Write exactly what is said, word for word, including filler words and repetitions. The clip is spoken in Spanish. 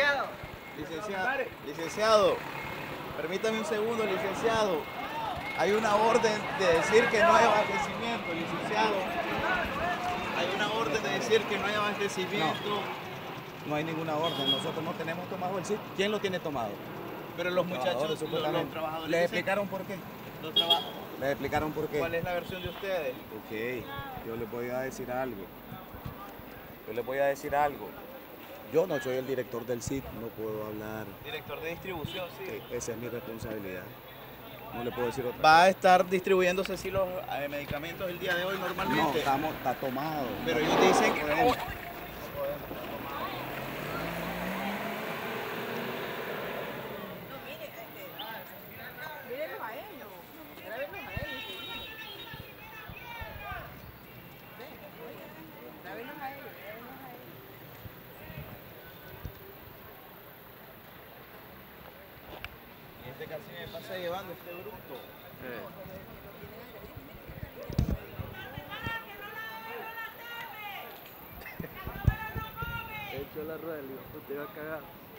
Licenciado. Licenciado. Licenciado. Permítame un segundo, licenciado. Hay una orden de decir que no hay abastecimiento, licenciado. Hay una orden de decir que no hay abastecimiento. No, no hay ninguna orden. Nosotros no tenemos tomado el sitio. ¿Quién lo tiene tomado? Pero los, los muchachos, los, los trabajadores. ¿Les explicaron por qué? Los trabajadores. ¿Les explicaron por qué? ¿Cuál es la versión de ustedes? Ok, yo les voy a decir algo. Yo les voy a decir algo. Yo no soy el director del S I T, no puedo hablar. Director de distribución, sí. Esa es mi responsabilidad. No le puedo decir otra. ¿Va a estar distribuyéndose así los eh, medicamentos el día de hoy normalmente? No, estamos, está tomado. Pero ellos dicen que no. Podemos, no podemos, a ellos. Casi me pasa llevando este bruto. Sí. He hecho la rueda, el hijo te va a cagar.